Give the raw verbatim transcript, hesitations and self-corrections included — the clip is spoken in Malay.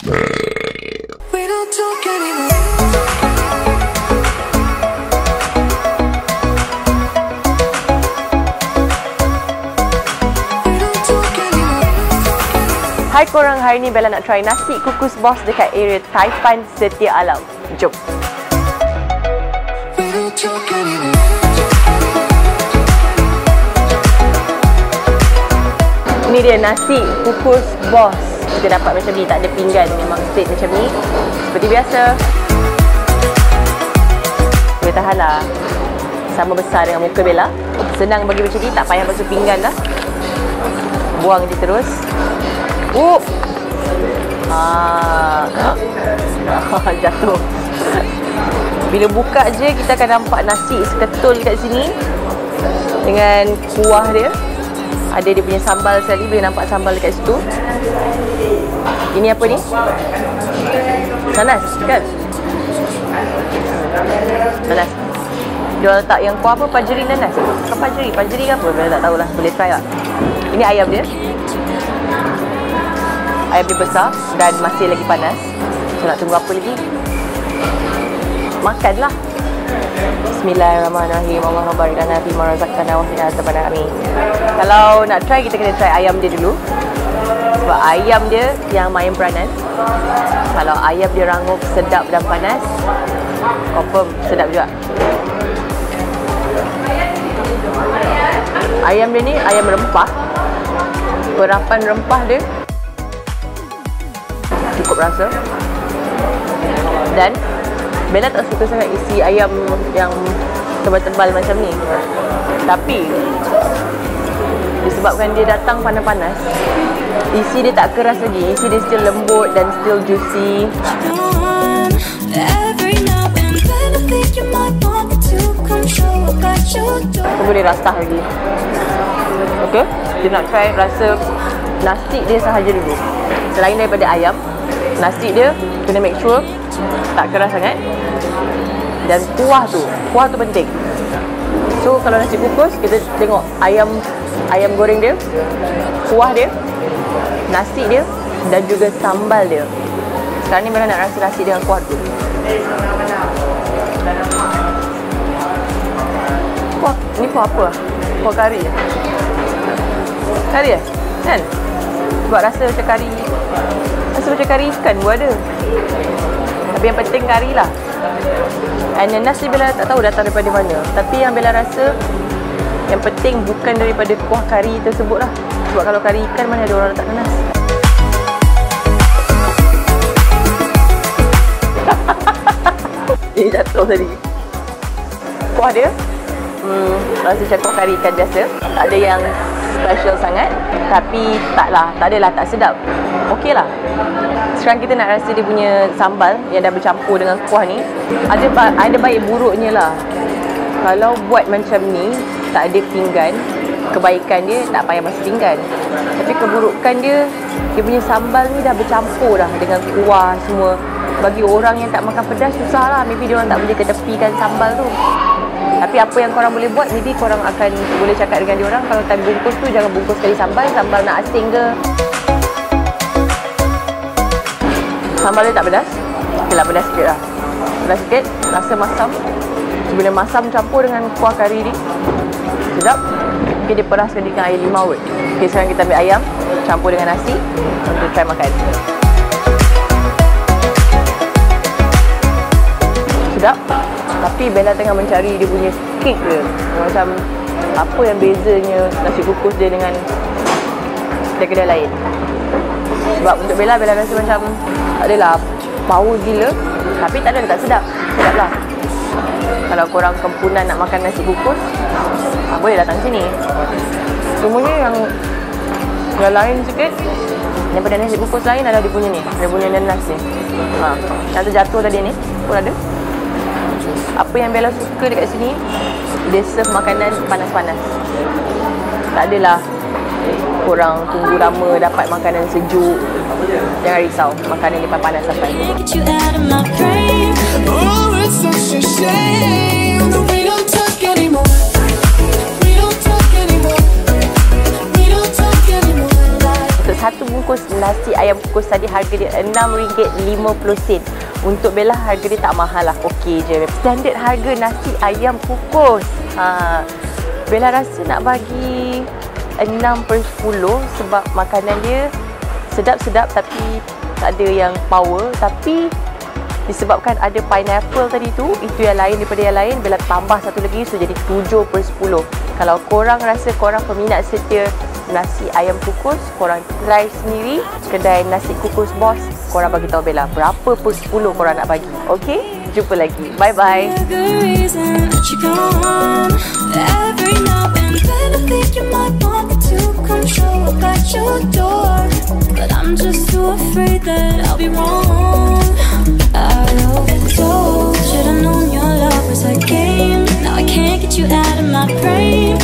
Hai korang, hari ni Bella nak try nasi kukus boss dekat area Taipan Setia Alam. Jom! Ni dia nasi kukus boss. Kita dapat macam ni, tak ada pinggan. Memang straight macam ni. Seperti biasa. Boleh tahanlah. Sama besar dengan muka Bella. Senang bagi macam ni, tak payah basuh pinggan dah. Buang je terus. Oh, ah, jatuh. Bila buka je kita akan nampak nasi seketul kat sini dengan kuah dia. Ada dia punya sambal sekali, boleh nampak sambal dekat situ. Ini apa ni? Sanas kan? Sanas. Dia letak yang kuah apa? Pajeri nanas. Ke pajeri? Pajeri ke apa? Saya tak tahulah. Boleh try lah. Ini ayam dia. Ayam dia besar dan masih lagi panas. So nak tunggu apa lagi? Makanlah. Bismillahirrahmanirrahim. Allahumma barik lana fima razaqtana wa qina adzabannar. Amin. Kalau nak try, kita kena try ayam dia dulu. Sebab ayam dia yang main peranan. Kalau ayam dia rangup, sedap dan panas, confirm sedap juga. Ayam dia ni ayam rempah. Perapan rempah dia cukup rasa. Dan Bella tak suka sangat isi ayam yang tebal-tebal macam ni, tapi disebabkan dia datang panas-panas, isi dia tak keras lagi. Isi dia still lembut dan still juicy. Aku boleh rasa lagi. Ok, kita nak try rasa nasi dia sahaja dulu. Selain daripada ayam, nasi dia kena make sure tak keras sangat. Dan kuah tu, kuah tu penting. So kalau nasi kukus, kita tengok ayam ayam goreng dia, kuah dia, nasi dia dan juga sambal dia. Sekarang ni Bella nak rasa nasi dengan kuah tu. Kuah ni kuah apa? Kuah kari je. Kari je? Kan? Sebab rasa macam kari. Rasa macam kari ikan pun ada. Tapi yang penting kari lah. And yang nasi Bella tak tahu datang daripada mana, tapi yang Bella rasa yang penting bukan daripada kuah kari tersebut lah. Sebab kalau kari ikan, mana ada orang letak nanas. Ini jatuh tadi. Kuah dia hmm, rasa macam kuah kari ikan biasa. Tak ada yang special sangat, tapi taklah, tak adalah tak sedap. Okey lah. Sekarang kita nak rasa dia punya sambal yang dah bercampur dengan kuah ni. Ada ada baik buruknya lah. Kalau buat macam ni, tak ada pinggan, kebaikan dia tak payah masuk pinggan. Tapi keburukan dia, dia punya sambal ni dah bercampur dah dengan kuah semua. Bagi orang yang tak makan pedas, susah lah. Maybe dia orang tak boleh ketepikan sambal tu. Tapi apa yang korang boleh buat, maybe korang akan boleh cakap dengan diorang, kalau time bungkus tu jangan bungkus sekali sambal, sambal nak asing ke. Sambal dia tak pedas. Okay lah, pedas sikit lah. Pedas sikit, rasa masam. Bila masam campur dengan kuah kari ni, sedap. Okay, dia peraskan dengan air limau kot. Okay, sekarang kita ambil ayam, campur dengan nasi untuk try makan. Sedap. Tapi Bella tengah mencari dia punya kick dia. Macam apa yang bezanya nasi kukus dia dengan kedai-kedai lain. Sebab untuk Bella, Bella rasa macam tak adalah power gila, tapi tak ada tak sedap. Sedap lah. Kalau korang Kempunan nak makan nasi kukus, boleh datang sini. Semuanya yang yang lain sikit daripada nasi kukus lain adalah dia punya ni. Dia punya nanas ni. Ha, yang terjatuh tadi ni pun ada. Apa yang Bella suka dekat sini, dia serve makanan panas-panas. Tak adalah korang tunggu lama dapat makanan sejuk. Jangan risau, makanan dia panas sampai. Untuk satu bungkus nasi ayam kukus tadi harga dia enam ringgit lima puluh sen. Untuk Bella harga dia tak mahal lah, okey je. Standard harga nasi ayam kukus. Ha, Bella rasa nak bagi enam per sepuluh sebab makanan dia sedap-sedap tapi tak ada yang power, tapi disebabkan ada pineapple tadi tu, itu yang lain daripada yang lain. Bella tambah satu lagi, so jadi tujuh per sepuluh. Kalau korang rasa korang peminat setia nasi ayam kukus, korang try sendiri kedai Nasi Kukus Boss. Korang bagi tahu Bella berapa per sepuluh korang nak bagi. Okey, jumpa lagi. Bye bye.